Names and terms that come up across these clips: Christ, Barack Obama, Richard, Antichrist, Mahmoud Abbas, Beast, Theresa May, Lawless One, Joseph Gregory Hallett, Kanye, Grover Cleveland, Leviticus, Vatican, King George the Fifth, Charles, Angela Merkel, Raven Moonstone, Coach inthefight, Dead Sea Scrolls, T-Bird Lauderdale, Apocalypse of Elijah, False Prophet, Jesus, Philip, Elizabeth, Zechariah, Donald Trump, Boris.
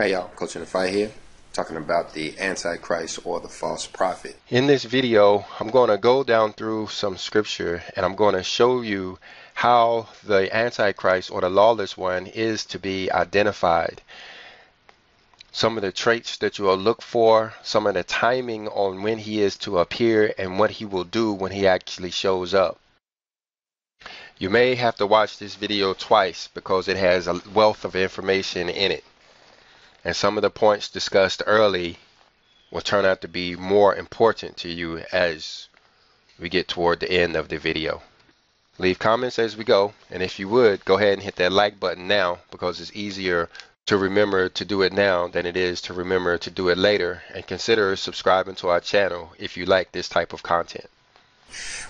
Hey y'all, Coach in the Fight here, talking about the Antichrist or the false prophet. In this video, I'm going to go down through some scripture and I'm going to show you how the Antichrist or the lawless one is to be identified. Some of the traits that you will look for, some of the timing on when he is to appear and what he will do when he actually shows up. You may have to watch this video twice because it has a wealth of information in it. And some of the points discussed early will turn out to be more important to you as we get toward the end of the video. Leave comments as we go, and if you would, go ahead and hit that like button now, because it's easier to remember to do it now than it is to remember to do it later, and consider subscribing to our channel if you like this type of content.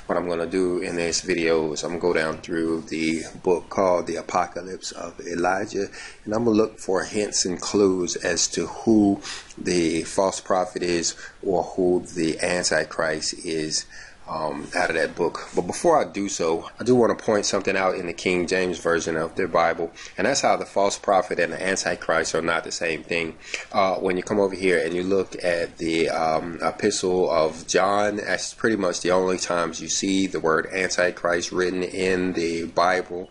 What I'm going to do in this video is I'm going to go down through the book called The Apocalypse of Elijah, and I'm going to look for hints and clues as to who the false prophet is or who the Antichrist is out of that book. But before I do so, I do want to point something out in the King James Version of the Bible, and that's how the false prophet and the Antichrist are not the same thing. When you come over here and you look at the Epistle of John, that's pretty much the only times you see the word Antichrist written in the Bible.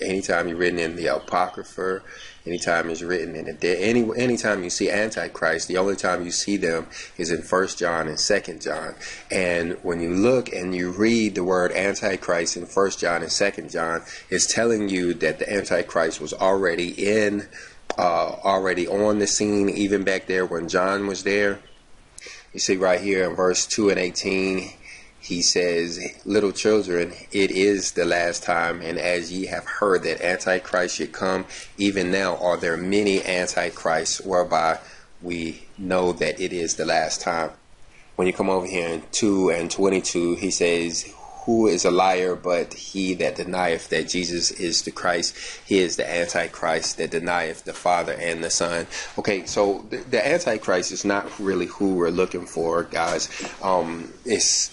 Anytime you're written in the Apocrypha, anytime it's written in the anytime you see Antichrist, the only time you see them is in First John and Second John. And when you look and you read the word Antichrist in First John and Second John, it's telling you that the Antichrist was already on the scene, even back there when John was there. You see right here in verse 2 and 18. He says, "Little children, it is the last time, and as ye have heard that Antichrist should come, even now are there many Antichrists, whereby we know that it is the last time." When you come over here in 2 and 22, he says, "Who is a liar but he that denieth that Jesus is the Christ? He is the Antichrist that denieth the Father and the Son." Okay, so the Antichrist is not really who we're looking for, guys. It's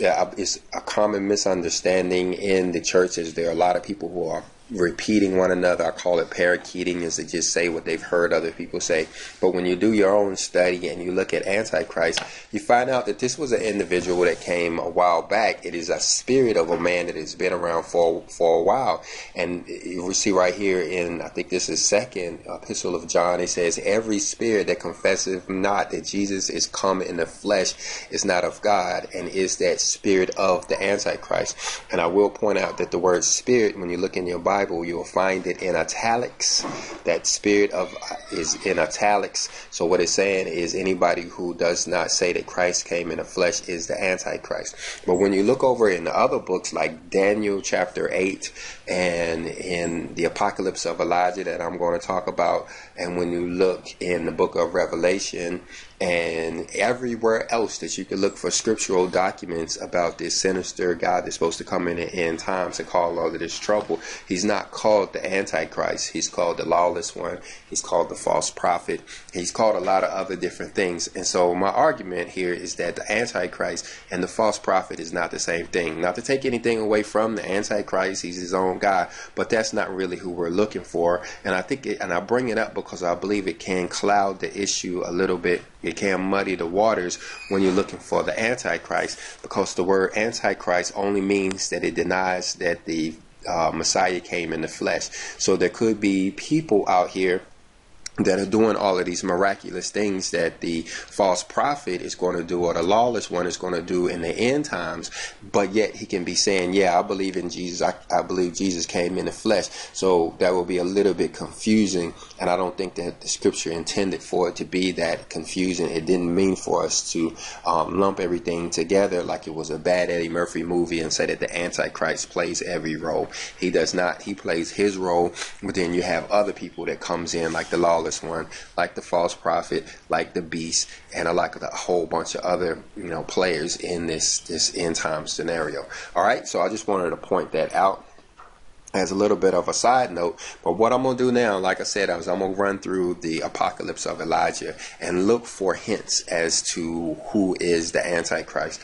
a common misunderstanding in the churches. There are a lot of people who are repeating one another. I call it parakeeting, is to just say what they've heard other people say. But when you do your own study and you look at Antichrist, you find out that this was an individual that came a while back. It is a spirit of a man that has been around for a while. And we see right here in, I think this is Second Epistle of John, it says, "Every spirit that confesseth not that Jesus is come in the flesh is not of God, and is that spirit of the Antichrist." And I will point out that the word spirit, when you look in your Bible, you'll find it in italics. That spirit of is in italics. So what it's saying is anybody who does not say that Christ came in the flesh is the Antichrist. But when you look over in the other books like Daniel chapter 8 and in the Apocalypse of Elijah that I'm going to talk about, and when you look in the book of Revelation and everywhere else that you can look for scriptural documents about this sinister God that's supposed to come in the end times and cause all of this trouble, he's not called the Antichrist. He's called the lawless one. He's called the false prophet. He's called a lot of other different things. And so my argument here is that the Antichrist and the false prophet is not the same thing. Not to take anything away from the Antichrist, he's his own guy, but that's not really who we're looking for. And I bring it up because I believe it can cloud the issue a little bit. It can muddy the waters when you're looking for the Antichrist, because the word Antichrist only means that it denies that the Messiah came in the flesh. So there could be people out here that are doing all of these miraculous things that the false prophet is going to do, or the lawless one is going to do in the end times, but yet he can be saying, "Yeah, I believe in Jesus. I believe Jesus came in the flesh." So that will be a little bit confusing, and I don't think that the scripture intended for it to be that confusing. It didn't mean for us to lump everything together like it was a bad Eddie Murphy movie and say that the Antichrist plays every role. He does not. He plays his role, but then you have other people that comes in, like the lawless one, like the false prophet, like the beast, and like a whole bunch of other, you know, players in this end time scenario. All right, so I just wanted to point that out as a little bit of a side note. But what I'm gonna do now, like I said, is I'm gonna run through the Apocalypse of Elijah and look for hints as to who is the Antichrist.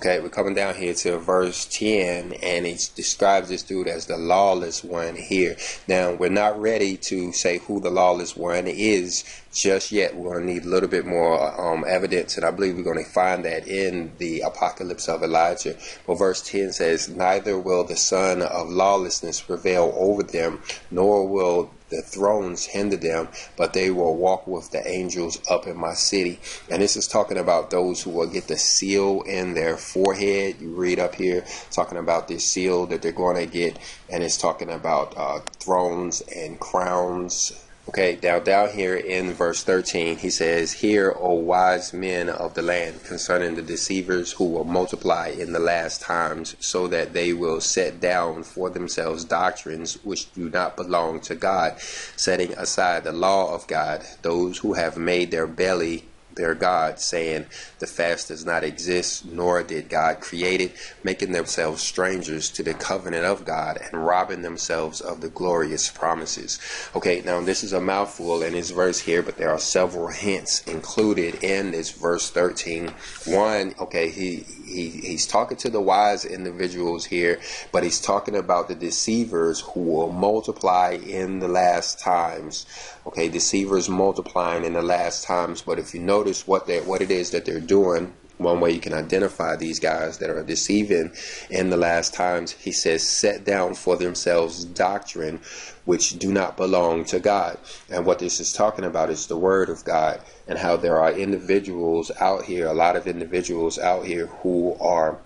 Okay, we're coming down here to verse 10, and it describes this dude as the lawless one here. Now, we're not ready to say who the lawless one is just yet. We're going to need a little bit more evidence, and I believe we're going to find that in the Apocalypse of Elijah. But verse 10 says, "Neither will the son of lawlessness prevail over them, nor will the thrones hinder them, but they will walk with the angels up in my city." And this is talking about those who will get the seal in their forehead. You read up here talking about this seal that they're going to get, and it's talking about thrones and crowns. Okay, now down here in verse 13, he says, "Hear, O wise men of the land, concerning the deceivers who will multiply in the last times, so that they will set down for themselves doctrines which do not belong to God, setting aside the law of God, those who have made their belly their God, saying, the fast does not exist, nor did God create it, making themselves strangers to the covenant of God, and robbing themselves of the glorious promises." Okay, now this is a mouthful in this verse here, but there are several hints included in this verse 13. One, okay, he's talking to the wise individuals here, but he's talking about the deceivers who will multiply in the last times. Okay, deceivers multiplying in the last times, but if you notice what it is that they're doing, one way you can identify these guys that are deceiving in the last times, he says, set down for themselves doctrine which do not belong to God. And what this is talking about is the word of God, and how there are individuals out here, a lot of individuals out here who are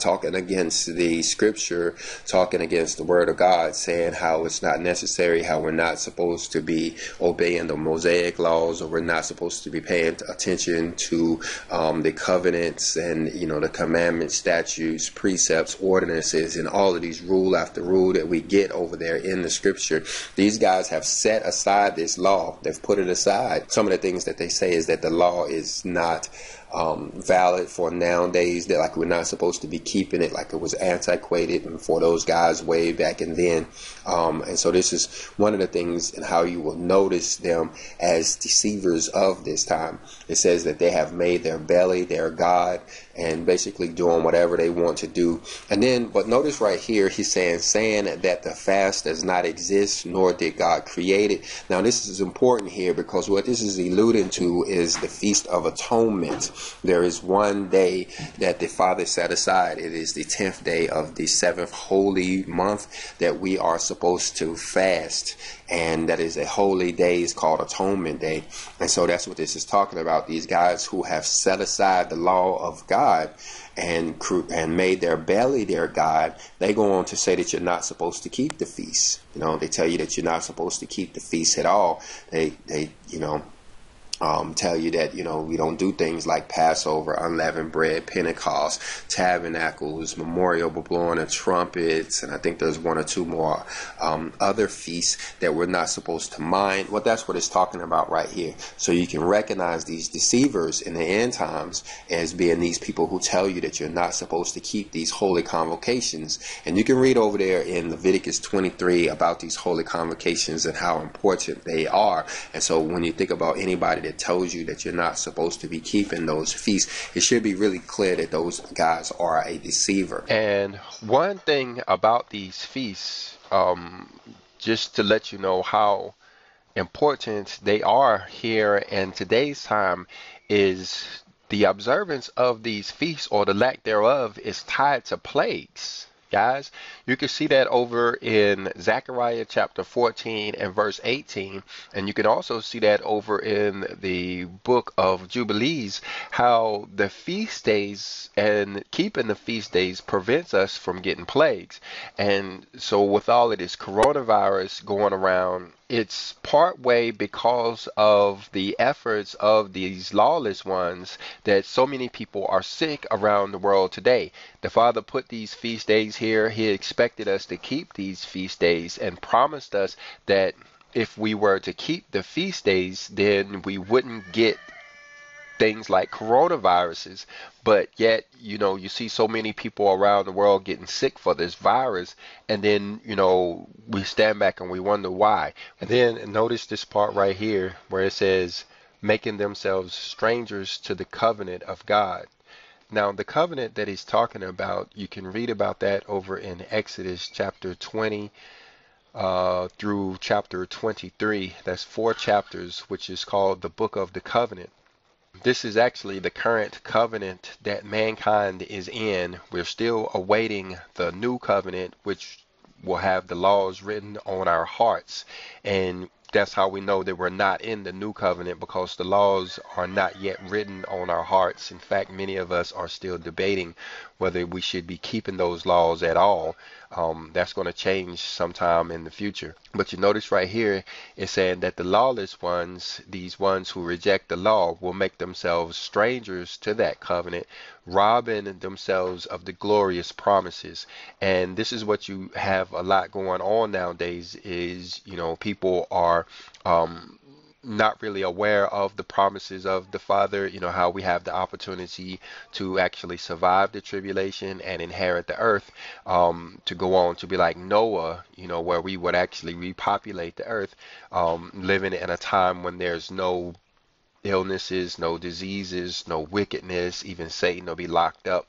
talking against the scripture, talking against the word of God, saying how it's not necessary, how we're not supposed to be obeying the Mosaic laws, or we're not supposed to be paying attention to the covenants and, you know, the commandments, statutes, precepts, ordinances, and all of these rule after rule that we get over there in the scripture. These guys have set aside this law. They've put it aside. Some of the things that they say is that the law is not valid for nowadays, that like we're not supposed to be keeping it, like it was antiquated and for those guys way back and then. And so this is one of the things, and how you will notice them as deceivers of this time. It says that they have made their belly their God, and basically doing whatever they want to do. And then, but notice right here, he's saying that the fast does not exist, nor did God create it. Now this is important here, because what this is alluding to is the Feast of Atonement. There is one day that the Father set aside. It is the 10th day of the 7th holy month that we are supposed to fast. And that is a holy day. It's called Atonement Day. And so that's what this is talking about. These guys who have set aside the law of God and made their belly their God, they go on to say that you're not supposed to keep the feast. You know, they tell you that you're not supposed to keep the feast at all. They you know, tell you that, you know, we don't do things like Passover, unleavened bread, Pentecost, tabernacles, memorial, blowing of trumpets, and I think there's one or two more other feasts that we're not supposed to mind. Well, that's what it's talking about right here. So you can recognize these deceivers in the end times as being these people who tell you that you're not supposed to keep these holy convocations. And you can read over there in Leviticus 23 about these holy convocations and how important they are. And so when you think about anybody that tells you that you're not supposed to be keeping those feasts, it should be really clear that those guys are a deceiver. And one thing about these feasts, just to let you know how important they are here in today's time, is the observance of these feasts, or the lack thereof, is tied to plagues. Guys, you can see that over in Zechariah chapter 14 and verse 18, and you can also see that over in the book of Jubilees, how the feast days and keeping the feast days prevents us from getting plagues. And so with all of this coronavirus going around, it's part way because of the efforts of these lawless ones that so many people are sick around the world today. The Father put these feast days here. He expected us to keep these feast days and promised us that if we were to keep the feast days, then we wouldn't get things like coronaviruses. But yet, you know, you see so many people around the world getting sick for this virus, and then, you know, we stand back and we wonder why. And then notice this part right here where it says, making themselves strangers to the covenant of God. Now, the covenant that he's talking about, you can read about that over in Exodus chapter 20 through chapter 23. That's 4 chapters, which is called the Book of the Covenant. This is actually the current covenant that mankind is in. We're still awaiting the new covenant, which will have the laws written on our hearts. And that's how we know that we're not in the new covenant, because the laws are not yet written on our hearts. In fact, many of us are still debating whether we should be keeping those laws at all. That's going to change sometime in the future. But you notice right here, it's saying that the lawless ones, these ones who reject the law, will make themselves strangers to that covenant, robbing themselves of the glorious promises. And this is what you have a lot going on nowadays is, you know, people are not really aware of the promises of the Father, you know, how we have the opportunity to actually survive the tribulation and inherit the earth, to go on to be like Noah, you know, where we would actually repopulate the earth, living in a time when there's no illnesses, no diseases, no wickedness, even Satan will be locked up.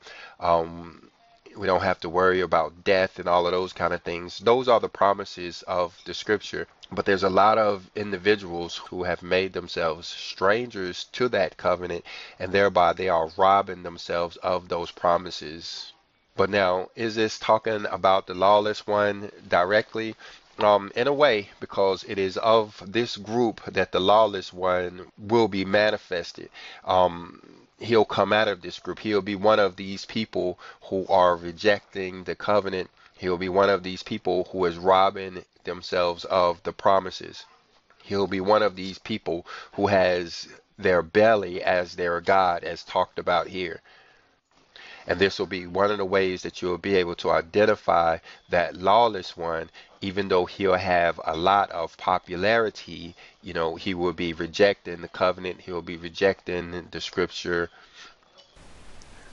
We don't have to worry about death and all of those kind of things. Those are the promises of the scripture. But there's a lot of individuals who have made themselves strangers to that covenant, and thereby they are robbing themselves of those promises. But now, is this talking about the lawless one directly? In a way, because it is of this group that the lawless one will be manifested. He'll come out of this group. He'll be one of these people who are rejecting the covenant. He'll be one of these people who is robbing themselves of the promises. He'll be one of these people who has their belly as their god, as talked about here. And this will be one of the ways that you'll be able to identify that lawless one. Even though he'll have a lot of popularity, you know, he will be rejecting the covenant. He'll be rejecting the scripture.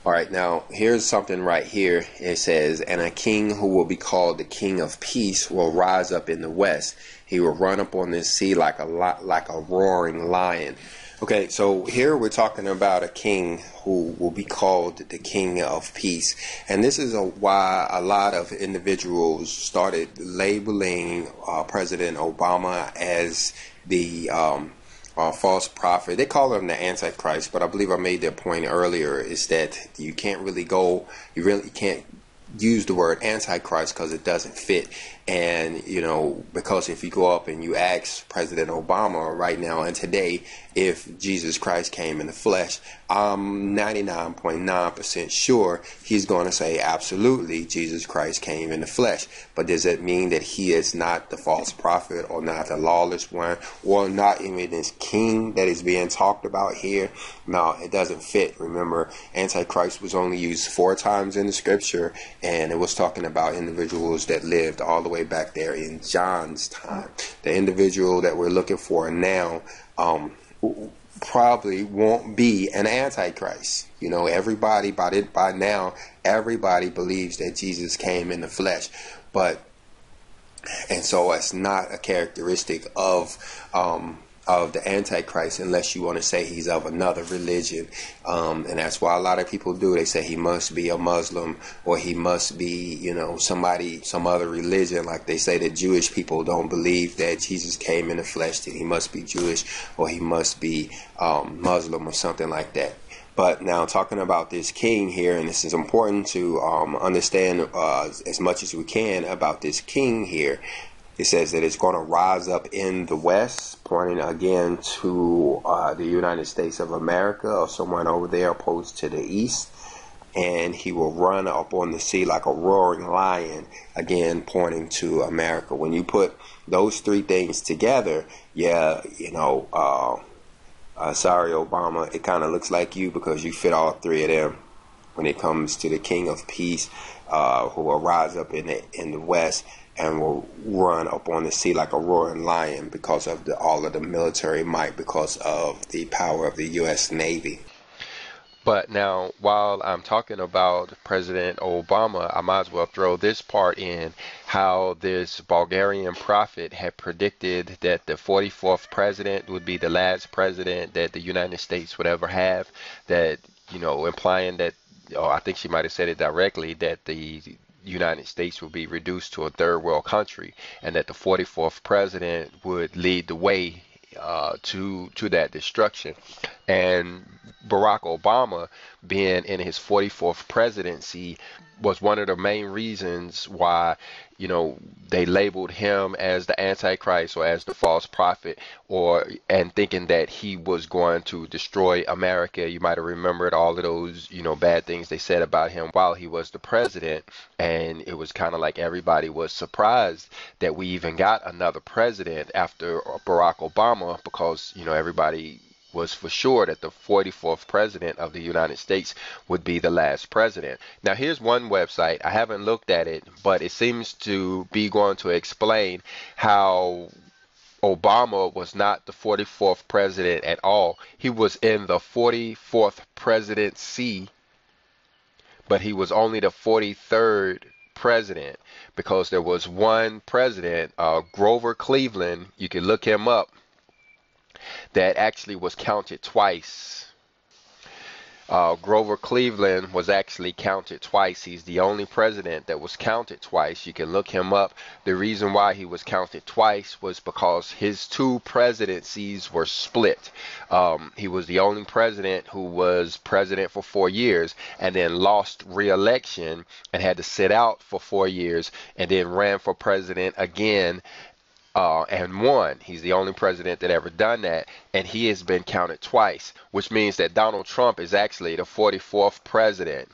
All right, now here's something right here. It says, and a king who will be called the King of Peace will rise up in the west. He will run up on this sea like a roaring lion. Okay, so here we're talking about a king who will be called the King of Peace. And this is why a lot of individuals started labeling President Obama as the false prophet. They call him the Antichrist, but I believe I made that point earlier, is that you can't really go, you really can't use the word Antichrist because it doesn't fit. And, you know, because if you go up and you ask President Obama right now and today if Jesus Christ came in the flesh, I'm 99.9% sure he's going to say absolutely Jesus Christ came in the flesh. But does that mean that he is not the false prophet or not the lawless one or not even this king that is being talked about here? No, it doesn't fit. Remember, Antichrist was only used 4 times in the scripture, and it was talking about individuals that lived all the way back there in John's time. The individual that we're looking for now probably won't be an Antichrist. You know, everybody by now, everybody believes that Jesus came in the flesh, and so it's not a characteristic of the Antichrist, unless you want to say he's of another religion. And that's why a lot of people do. They say he must be a Muslim, or he must be, you know, somebody, some other religion. Like they say that Jewish people don't believe that Jesus came in the flesh, that he must be Jewish, or he must be Muslim or something like that. But now talking about this king here, and this is important to understand as much as we can about this king here. It says that it's going to rise up in the west, pointing again to the United States of America or someone over there opposed to the east. And he will run up on the sea like a roaring lion, again pointing to America. When you put those 3 things together, yeah, you know, sorry, Obama, it kind of looks like you, because you fit all 3 of them when it comes to the King of Peace, who will rise up in the west and will run up on the sea like a roaring lion because of all of the military might, because of the power of the U.S. Navy. But now, while I'm talking about President Obama, I might as well throw this part in, how this Bulgarian prophet had predicted that the 44th president would be the last president that the United States would ever have, that, you know, implying that or I think she might have said it directly, that the United States would be reduced to a third world country, and that the 44th president would lead the way to that destruction. And Barack Obama, being in his 44th presidency, was one of the main reasons why, you know, they labeled him as the Antichrist or as the false prophet, or and thinking that he was going to destroy America. You might have remembered all of those, you know, bad things they said about him while he was the president. And it was kind of like everybody was surprised that we even got another president after Barack Obama, because, you know, everybody was for sure that the 44th president of the United States would be the last president. Now, here's one website. I haven't looked at it, but it seems to be going to explain how Obama was not the 44th president at all. He was in the 44th presidency, but he was only the 43rd president, because there was one president, Grover Cleveland, you can look him up, that actually was counted twice. Grover Cleveland was actually counted twice. He's the only president that was counted twice. You can look him up. The reason why he was counted twice was because his two presidencies were split. He was the only president who was president for 4 years and then lost re-election and had to sit out for 4 years and then ran for president again and won. He's the only president that ever done that, and he has been counted twice, which means that Donald Trump is actually the 44th president,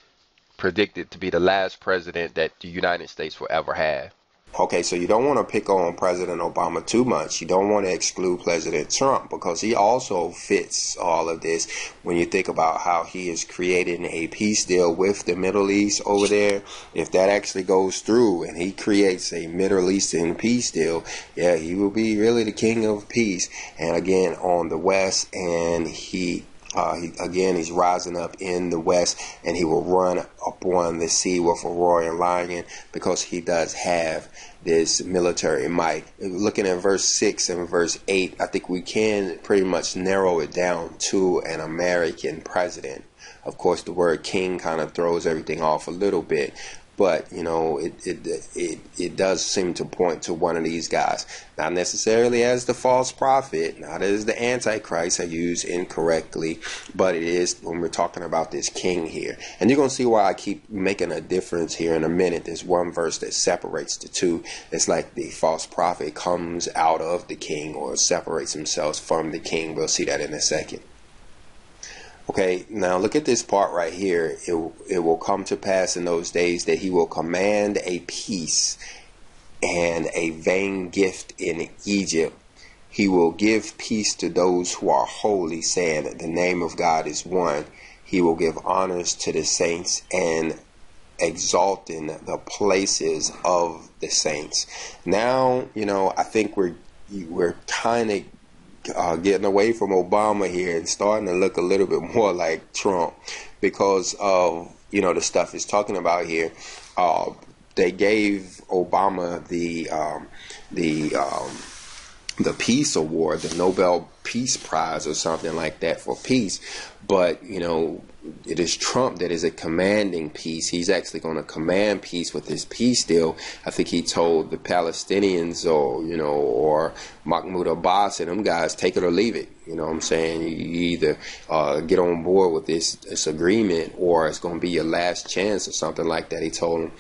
predicted to be the last president that the United States will ever have. Okay, so you don't want to pick on President Obama too much. You don't want to exclude President Trump, because he also fits all of this when you think about how he is creating a peace deal with the Middle East over there. If that actually goes through and he creates a Middle Eastern peace deal, yeah, he will be really the king of peace. And again, on the West, and he's rising up in the West, and he will run upon the sea with a roaring lion, because he does have this military might. Looking at verse 6 and verse 8, I think we can pretty much narrow it down to an American president. Of course, the word king kind of throws everything off a little bit, but, you know, it does seem to point to one of these guys. Not necessarily as the false prophet, not as the Antichrist, I use incorrectly, but it is when we're talking about this king here. And you're going to see why I keep making a difference here in a minute. There's one verse that separates the two. It's like the false prophet comes out of the king, or separates himself from the king. We'll see that in a second. Okay, now look at this part right here. It will come to pass in those days that he will command a peace and a vain gift in Egypt. He will give peace to those who are holy, saying that the name of God is one. He will give honors to the saints and exalting the places of the saints. Now, you know, I think we're kind of getting away from Obama here and starting to look a little bit more like Trump, because of, you know, the stuff he's talking about here. They gave Obama the Peace Award, the Nobel Peace Prize or something like that for peace. But, you know, it is Trump that is a commanding peace. He's actually going to command peace with his peace deal. I think he told the Palestinians, or, you know, or Mahmoud Abbas and them guys, take it or leave it. You know what I'm saying? You either get on board with this agreement, or it's going to be your last chance or something like that, he told them.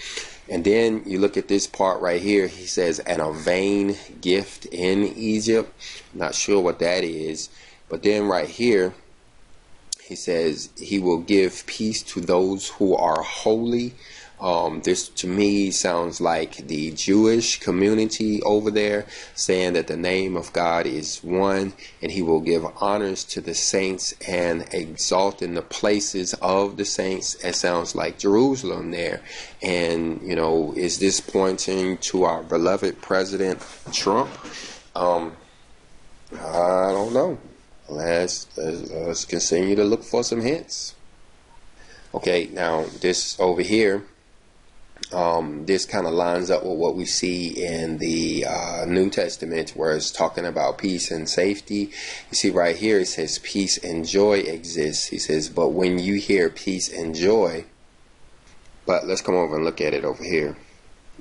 And then you look at this part right here. He says, and a vain gift in Egypt. Not sure what that is. But then right here, he says he will give peace to those who are holy. This to me sounds like the Jewish community over there, saying that the name of God is one, and he will give honors to the saints and exalt in the places of the saints. It sounds like Jerusalem there. And, you know, is this pointing to our beloved President Trump? I don't know. Let's continue to look for some hints. Okay, now this over here, this kind of lines up with what we see in the New Testament, where it's talking about peace and safety. You see right here, it says peace and joy exists. He says, but when you hear peace and joy, But let's come over and look at it over here.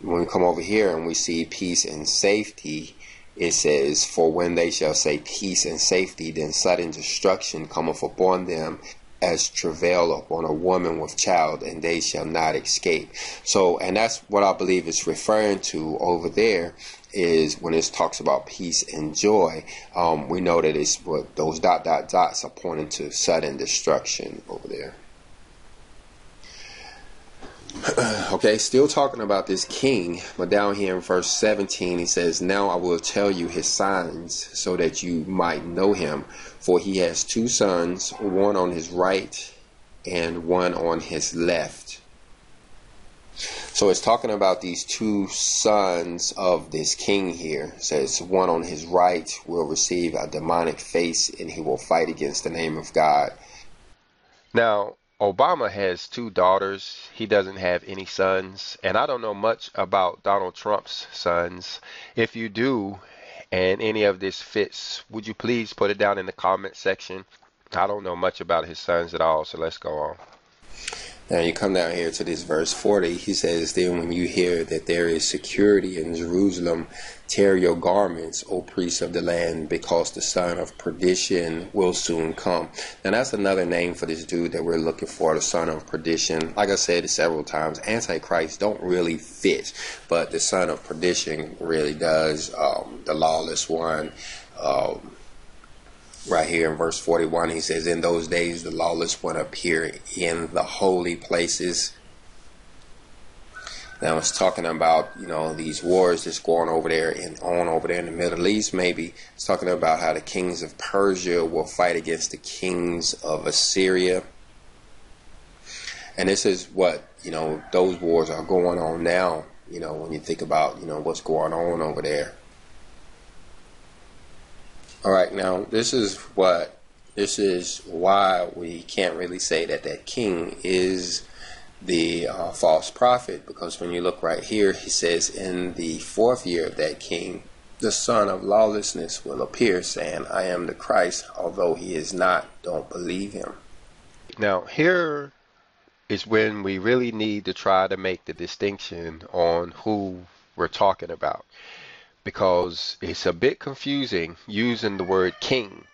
When we come over here and we see peace and safety, it says, "For when they shall say peace and safety, then sudden destruction cometh upon them, as travail upon a woman with child, and they shall not escape." So, and that's what I believe it's referring to over there, is when it talks about peace and joy. We know that it's what those dots are pointing to, sudden destruction over there. Okay, still talking about this king, but down here in verse 17 he says, "Now I will tell you his signs, so that you might know him. For he has two sons, one on his right and one on his left." So it's talking about these two sons of this king here. It says, "One on his right will receive a demonic face, and he will fight against the name of God." Now, Obama has two daughters. He doesn't have any sons. And I don't know much about Donald Trump's sons. If you do, and any of this fits, would you please put it down in the comment section? I don't know much about his sons at all, so let's go on. Now you come down here to this verse 40. He says, "Then when you hear that there is security in Jerusalem, tear your garments, O priests of the land, because the son of perdition will soon come." Now that's another name for this dude that we're looking for, the son of perdition. Like I said several times, Antichrist don't really fit, but the son of perdition really does. The lawless one. Right here in verse 41, he says, "In those days the lawless one appear in the holy places." Now it's talking about, you know, these wars that's going over there and on over there in the Middle East. Maybe it's talking about how the kings of Persia will fight against the kings of Assyria. And this is what, you know, those wars are going on now, you know, when you think about, you know, what's going on over there. All right, now this is why we can't really say that that king is the false prophet, because when you look right here, he says, "In the fourth year of that king, the son of lawlessness will appear, saying, I am the Christ. Although he is not, don't believe him." Now here is when we really need to try to make the distinction on who we're talking about, because it's a bit confusing using the word king.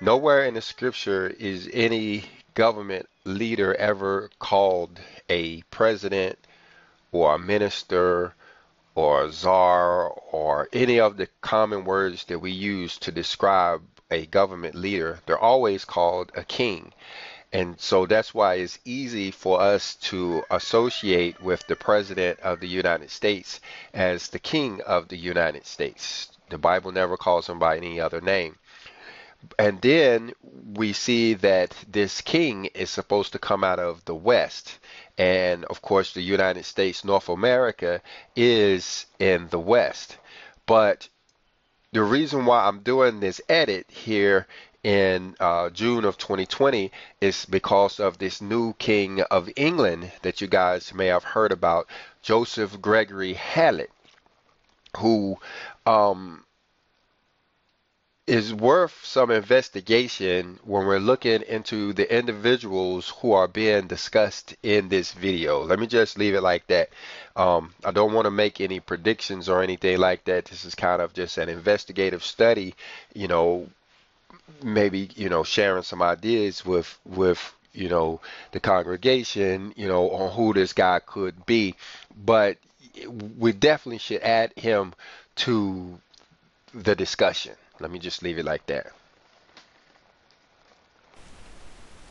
Nowhere in the scripture is any government leader ever called a president or a minister or a czar or any of the common words that we use to describe a government leader. They're always called a king. And so that's why it's easy for us to associate with the President of the United States as the King of the United States. The Bible never calls him by any other name. And then we see that this king is supposed to come out of the West. And of course, the United States, North America, is in the West. But the reason why I'm doing this edit here in June of 2020 is because of this new king of England that you guys may have heard about, Joseph Gregory Hallett, who is worth some investigation when we're looking into the individuals who are being discussed in this video. Let me just leave it like that. I don't want to make any predictions or anything like that. This is kind of just an investigative study, you know, maybe, you know, sharing some ideas with you know, the congregation, you know, on who this guy could be. But we definitely should add him to the discussion. Let me just leave it like that.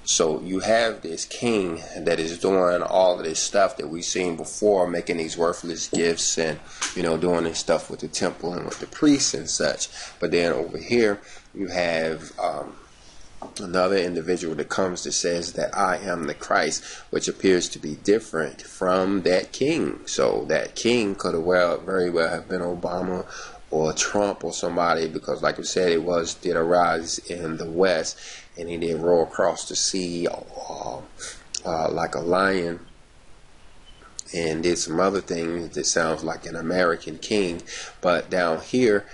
So you have this king that is doing all of this stuff that we've seen before, making these worthless gifts and, you know, doing this stuff with the temple and with the priests and such. But then over here you have another individual that comes that says that I am the Christ, which appears to be different from that king. So that king could have very well have been Obama or Trump or somebody, because like I said, it did arise in the West, and he did roll across the sea like a lion, and did some other things that sounds like an American king. But down here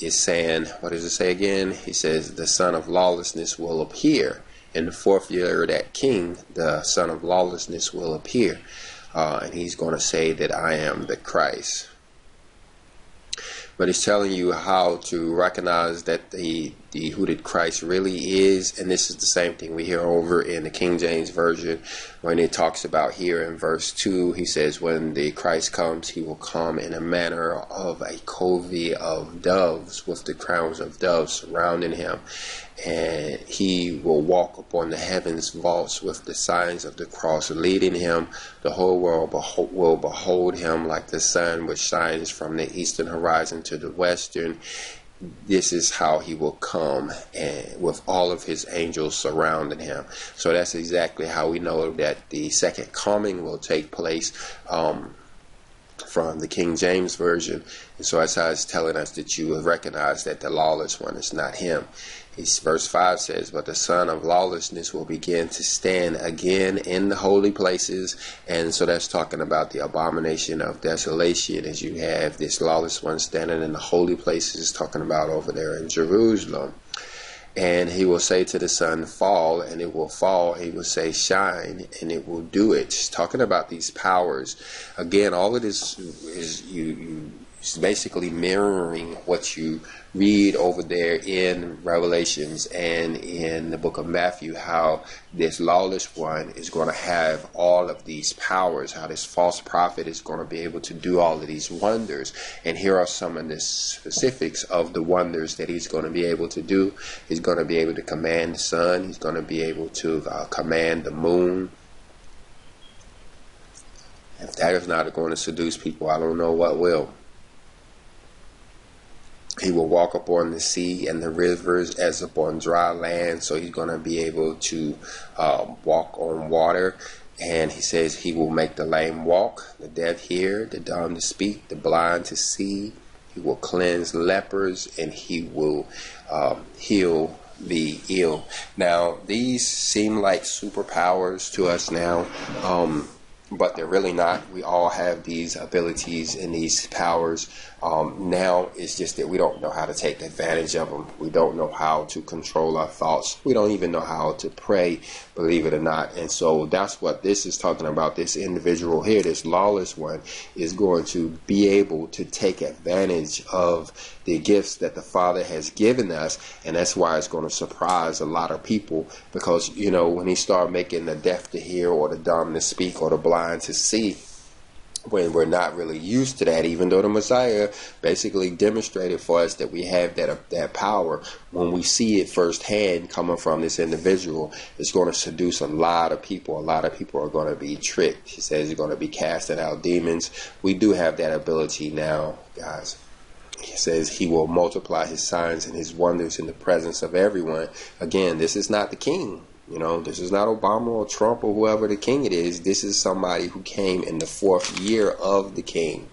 is saying, what does it say again? He says the son of lawlessness will appear, In the fourth year, that king, the son of lawlessness, will appear. And he's going to say that I am the Christ. But he's telling you how to recognize that the who did Christ really is. And this is the same thing we hear over in the King James Version when it talks about here in verse 2. He says, when the Christ comes, he will come in a manner of a covey of doves with the crowns of doves surrounding him. And he will walk upon the heavens vaults with the signs of the cross leading him. The whole world will behold him like the sun which shines from the eastern horizon to the western. This is how he will come, and with all of his angels surrounding him. So that's exactly how we know that the second coming will take place from the King James Version. And so that's how it's telling us that you will recognize that the lawless one is not him. Verse 5 says, but the son of lawlessness will begin to stand again in the holy places. And so that's talking about the abomination of desolation, as you have this lawless one standing in the holy places, talking about over there in Jerusalem. And he will say to the sun, fall, and it will fall. He will say, shine, and it will do it. Just talking about these powers. Again, all of this is it's basically mirroring what you read over there in Revelations and in the book of Matthew, how this lawless one is going to have all of these powers, how this false prophet is going to be able to do all of these wonders. And here are some of the specifics of the wonders that he's going to be able to do. He's going to be able to command the sun. He's going to be able to command the moon. If that is not going to seduce people, I don't know what will. He will walk upon the sea and the rivers as upon dry land. So he's going to be able to walk on water. And he says he will make the lame walk, the deaf hear, the dumb to speak, the blind to see. He will cleanse lepers, and he will heal the ill. Now, these seem like superpowers to us now. But they're really not. We all have these abilities and these powers. Now it's just that we don't know how to take advantage of them. We don't know how to control our thoughts. We don't even know how to pray, believe it or not. And so that's what this is talking about. This individual here, this lawless one, is going to be able to take advantage of the gifts that the Father has given us. And that's why it's going to surprise a lot of people, because, you know, when he starts making the deaf to hear or the dumb to speak or the blind to see, when we're not really used to that, even though the Messiah basically demonstrated for us that we have that power, when we see it firsthand coming from this individual, it's going to seduce a lot of people. A lot of people are going to be tricked. He says you're going to be casting out demons. We do have that ability now, guys. He says he will multiply his signs and his wonders in the presence of everyone. Again, this is not the king. You know, this is not Obama or Trump or whoever the king it is. This is somebody who came in the fourth year of the king.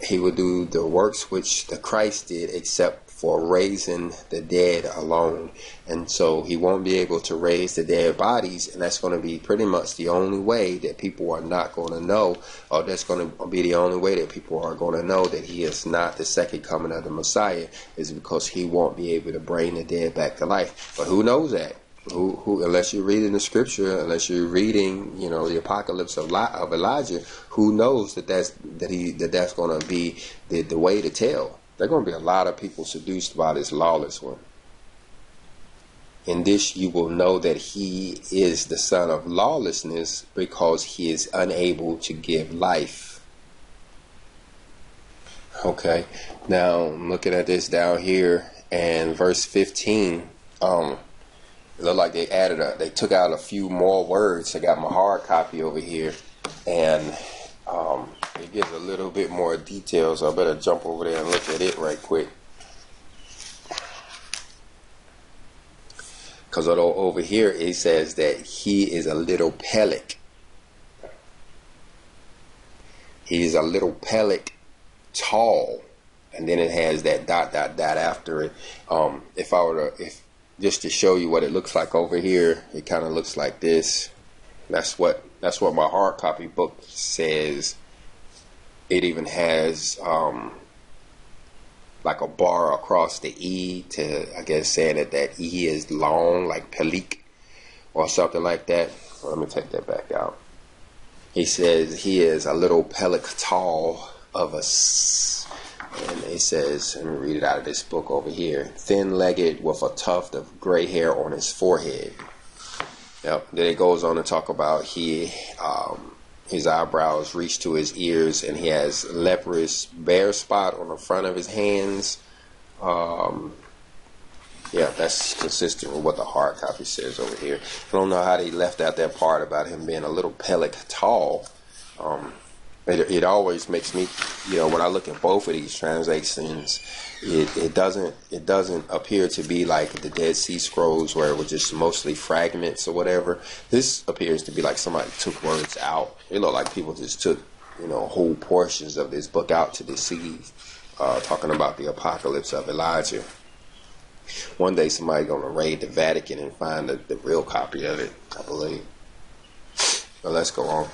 He will do the works which the Christ did, except for raising the dead alone. And so he won't be able to raise the dead bodies. And that's going to be pretty much the only way that people are not going to know, or that's going to be the only way that people are going to know that he is not the second coming of the Messiah, is because he won't be able to bring the dead back to life. But who knows that? Who, unless you're reading the scripture, unless you're reading, you know, the Apocalypse of Elijah, who knows that's going to be the way to tell? There are going to be a lot of people seduced by this lawless one. In this you will know that he is the son of lawlessness, because he is unable to give life. Okay, now I'm looking at this down here, and verse 15. It looked like they took out a few more words. I got my hard copy over here, and it gives a little bit more details. So I better jump over there and look at it right quick. Because although over here it says that he is a little pellet. He is a little pellet tall. And then it has that ... after it. Just to show you what it looks like over here, it kind of looks like this. That's what my hard copy book says. It even has like a bar across the E to, I guess, saying that E is long, like pelik. or something like that. Well, let me take that back out. He says he is a little pellic tall of us. And he says, let me read it out of this book over here. Thin-legged with a tuft of gray hair on his forehead. Yep. Then it goes on to talk about his eyebrows reach to his ears, and he has leprous bare spot on the front of his hands. Yeah, that's consistent with what the hard copy says over here. I don't know how they left out that part about him being a little pellic tall. It always makes me, when I look at both of these translations, it doesn't appear to be like the Dead Sea Scrolls where it was just mostly fragments or whatever. This appears to be like somebody took words out. It looked like people just took, whole portions of this book out to deceive, talking about the Apocalypse of Elijah. One day somebody gonna raid the Vatican and find the real copy of it, I believe. But let's go on.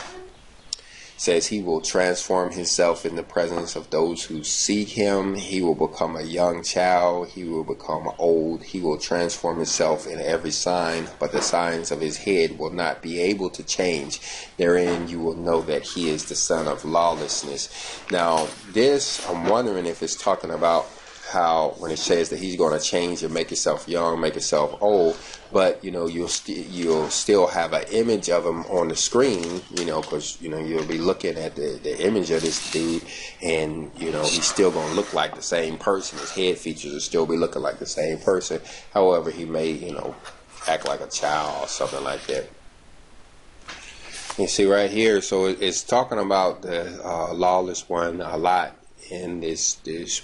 It says he will transform himself in the presence of those who seek him. He will become a young child. He will become old. He will transform himself in every sign, but the signs of his head will not be able to change. Therein you will know that he is the son of lawlessness. Now this, I'm wondering if it's talking about how when it says that he's going to change and make himself young, make himself old, but you'll still have an image of him on the screen, because you'll be looking at the image of this dude, and he's still going to look like the same person. His head features will still be looking like the same person. However, he may act like a child or something like that. You see right here, so it's talking about the lawless one a lot in this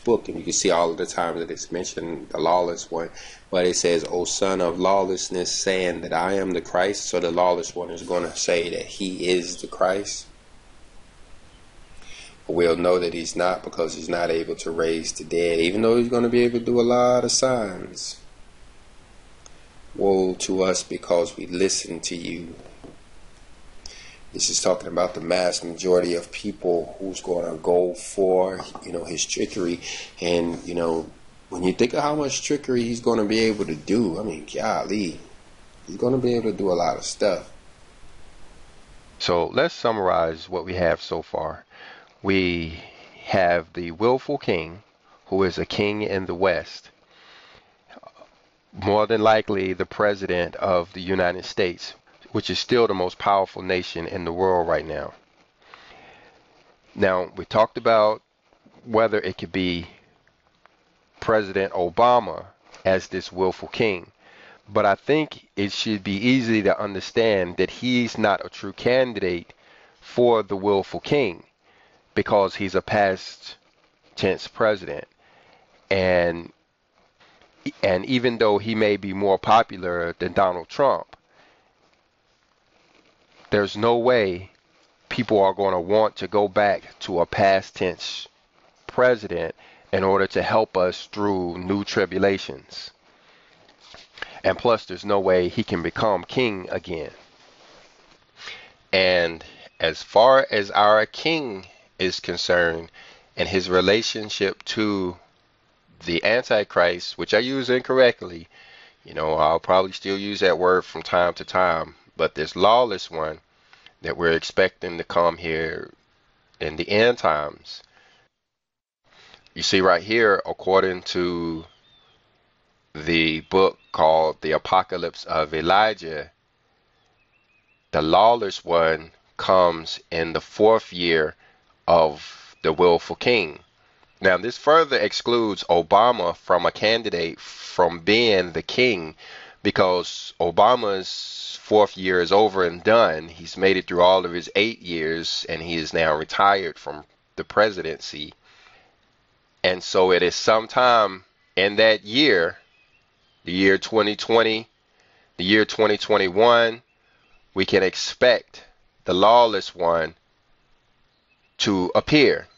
book, and you can see all of the time that it's mentioned the lawless one. But it says, O son of lawlessness, saying that I am the Christ. So the lawless one is going to say that he is the Christ. But we'll know that he's not, because he's not able to raise the dead, even though he's going to be able to do a lot of signs. Woe to us, because we listen to you. This is talking about the mass majority of people who's going to go for, his trickery. And, when you think of how much trickery he's going to be able to do, I mean, golly, he's going to be able to do a lot of stuff. So let's summarize what we have so far. We have the willful king, who is a king in the West, more than likely the president of the United States, which is still the most powerful nation in the world right now. Now, we talked about whether it could be President Obama as this willful king, but I think it should be easy to understand that he's not a true candidate for the willful king, because he's a past tense president. And even though he may be more popular than Donald Trump, there's no way people are going to want to go back to a past tense president in order to help us through new tribulations. And plus, there's no way he can become king again. And as far as our king is concerned and his relationship to the Antichrist, which I use incorrectly, I'll probably still use that word from time to time, but this lawless one that we're expecting to come here in the end times. You see right here, according to the book called The Apocalypse of Elijah, the lawless one comes in the 4th year of the willful king. Now, this further excludes Obama from a candidate from being the king, because Obama's 4th year is over and done. He's made it through all of his 8 years, and he is now retired from the presidency. And so it is sometime in that year, the year 2020, the year 2021, we can expect the lawless one to appear,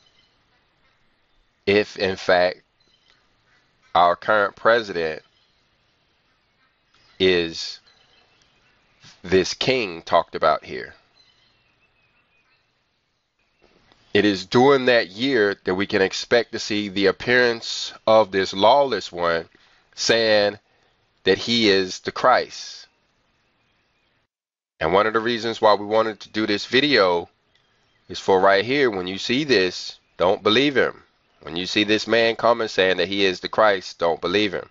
if in fact our current president is this king talked about here. It is during that year that we can expect to see the appearance of this lawless one saying that he is the Christ, And one of the reasons why we wanted to do this video is for right here. When you see this, don't believe him. When you see this man coming saying that he is the Christ, don't believe him.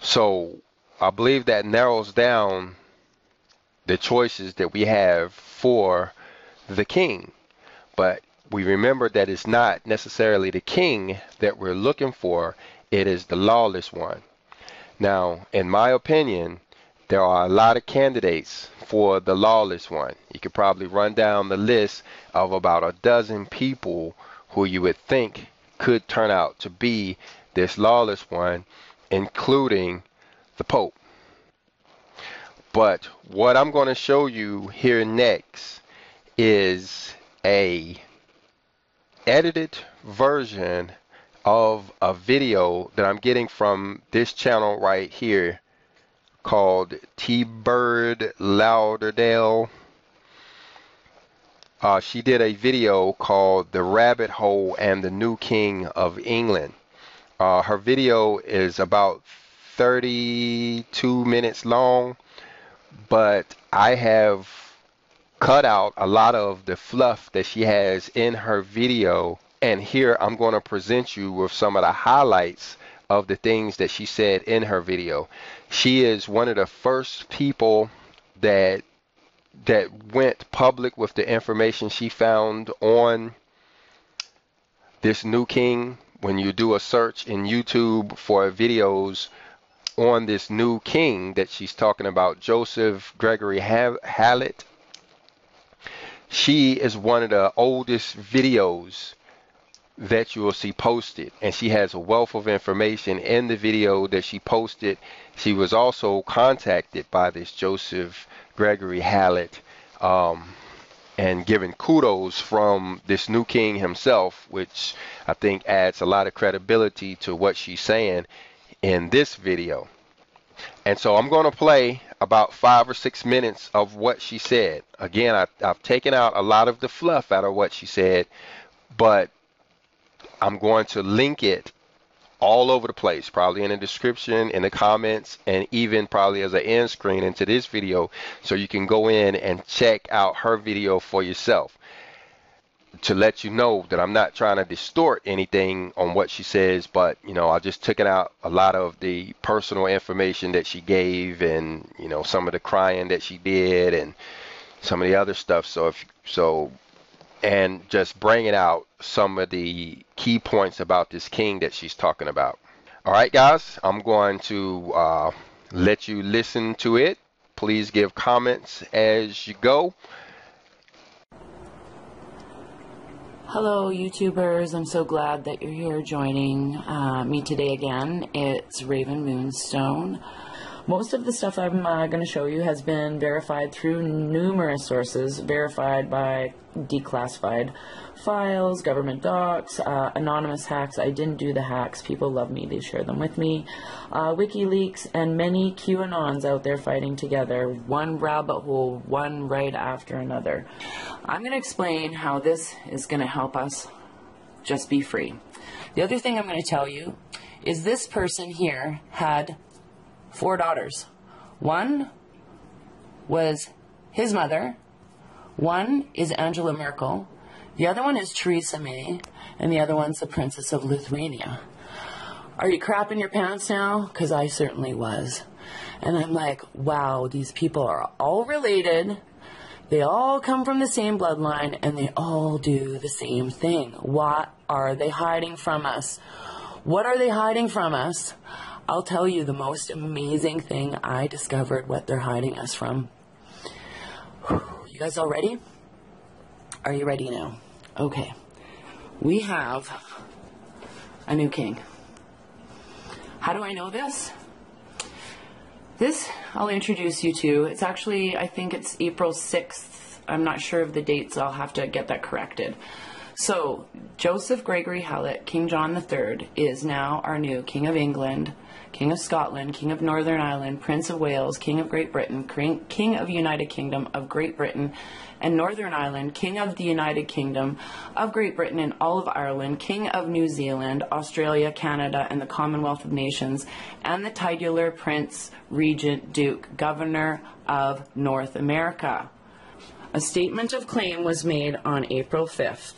So I believe that narrows down the choices that we have for the king. But we remember that it's not necessarily the king that we're looking for. It is the lawless one. Now, in my opinion, there are a lot of candidates for the lawless one. You could probably run down the list of about a dozen people who you would think could turn out to be this lawless one, including the Pope. But what I'm going to show you here next is an edited version of a video that I'm getting from this channel right here, called T-Bird Lauderdale. She did a video called The Rabbit Hole and the New King of England. Her video is about 32 minutes long, but I have cut out a lot of the fluff that she has in her video, and here I'm going to present you with some of the highlights of the things that she said in her video. She is one of the first people that went public with the information she found on this new king. When you do a search in YouTube for videos on this new king that she's talking about, Joseph Gregory Hallett, she is one of the oldest videos that you will see posted, and she has a wealth of information in the video that she posted. She was also contacted by this Joseph Gregory Hallett and given kudos from this new king himself, which I think adds a lot of credibility to what she's saying in this video. And so I'm going to play about 5 or 6 minutes of what she said. Again, I've taken out a lot of the fluff out of what she said, but I'm going to link it all over the place, probably in the description, in the comments, and even probably as an end screen into this video, so you can go in and check out her video for yourself, to let you know that I'm not trying to distort anything on what she says, but, you know, I just took it out a lot of the personal information that she gave, and, you know, some of the crying that she did and some of the other stuff. And just bringing out some of the key points about this king that she's talking about. All right, guys, I'm going to let you listen to it. Please give comments as you go. Hello, YouTubers. I'm so glad that you're here joining me today again. It's Raven Moonstone. Most of the stuff I'm going to show you has been verified through numerous sources, verified by declassified files, government docs, anonymous hacks. I didn't do the hacks. People love me. They share them with me. WikiLeaks and many QAnons out there fighting together, one rabbit hole, one right after another. I'm going to explain how this is going to help us just be free. The other thing I'm going to tell you is this person here had 4 daughters. One was his mother, one is Angela Merkel, the other one is Theresa May, and the other one's the Princess of Lithuania. Are you crapping your pants now? Because I certainly was. And I'm like, wow, these people are all related, they all come from the same bloodline, and they all do the same thing. What are they hiding from us? What are they hiding from us? I'll tell you the most amazing thing I discovered what they're hiding us from. You guys all ready? Are you ready now? Okay. We have a new king. How do I know this? This I'll introduce you to. It's actually, I think it's April 6th. I'm not sure of the dates. I'll have to get that corrected. So Joseph Gregory Hallett, King John III, is now our new King of England, King of Scotland, King of Northern Ireland, Prince of Wales, King of Great Britain, King of United Kingdom of Great Britain and Northern Ireland, King of the United Kingdom of Great Britain and all of Ireland, King of New Zealand, Australia, Canada, and the Commonwealth of Nations, and the titular Prince, Regent, Duke, Governor of North America. A statement of claim was made on April 5th,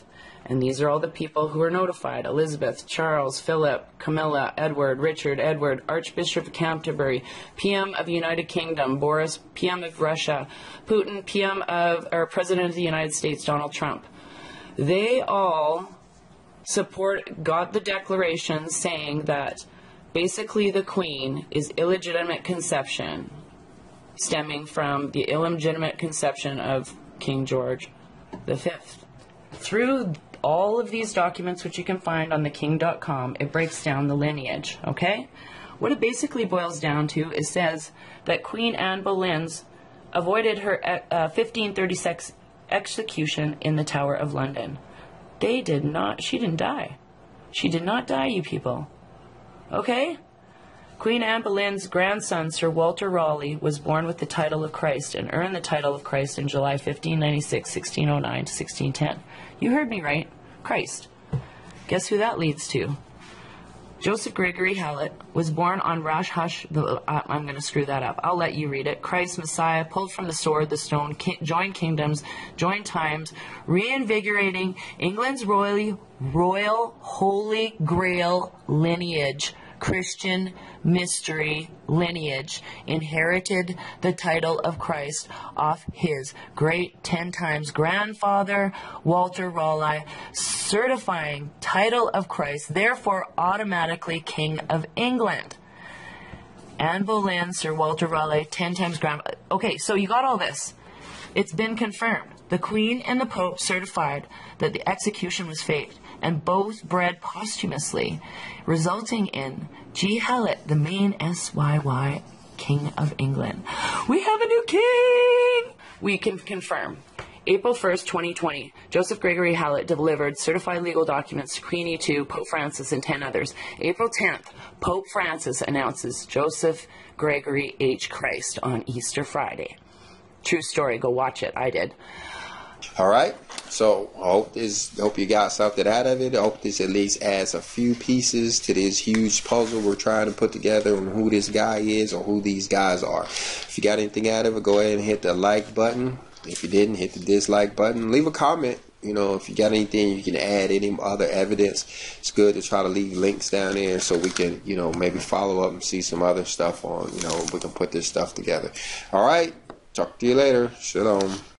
and these are all the people who were notified: Elizabeth, Charles, Philip, Camilla, Edward, Richard, Archbishop of Canterbury, PM of United Kingdom, Boris, PM of Russia, Putin, President of the United States, Donald Trump. They all got the declaration saying that basically the Queen is illegitimate conception, stemming from the illegitimate conception of King George the Fifth. Through all of these documents, which you can find on theking.com, it breaks down the lineage, okay? What it basically boils down to is says that Queen Anne Boleyn's avoided her 1536 execution in the Tower of London. She didn't die. She did not die, you people. Okay? Queen Anne Boleyn's grandson, Sir Walter Raleigh, was born with the title of Christ and earned the title of Christ in July 1596, 1609 to 1610. You heard me right. Christ. Guess who that leads to? Joseph Gregory Hallett was born on Rosh Hush. I'm going to screw that up. I'll let you read it. Christ, Messiah, pulled from the sword, the stone, joined kingdoms, joined times, reinvigorating England's royal Holy Grail lineage. Christian mystery lineage inherited the title of Christ off his great 10 times grandfather, Walter Raleigh, certifying title of Christ, therefore automatically King of England. Anne Boleyn, Sir Walter Raleigh, 10 times grandfather. Okay, so you got all this. It's been confirmed. The Queen and the Pope certified that the execution was faked, and both bred posthumously, resulting in G. Hallett, the main SYY King of England. We have a new king! We can confirm. April 1st, 2020, Joseph Gregory Hallett delivered certified legal documents to Queen E2, Pope Francis, and 10 others. April 10th, Pope Francis announces Joseph Gregory H. Christ on Easter Friday. True story. Go watch it. I did. All right. So hope you got something out of it. I hope this at least adds a few pieces to this huge puzzle we're trying to put together on who this guy is or who these guys are. If you got anything out of it, go ahead and hit the like button. If you didn't, hit the dislike button. Leave a comment. You know, if you got anything, you can add any other evidence. It's good to try to leave links down there so we can, you know, maybe follow up and see some other stuff on, you know, we can put this stuff together. All right. Talk to you later. Shalom.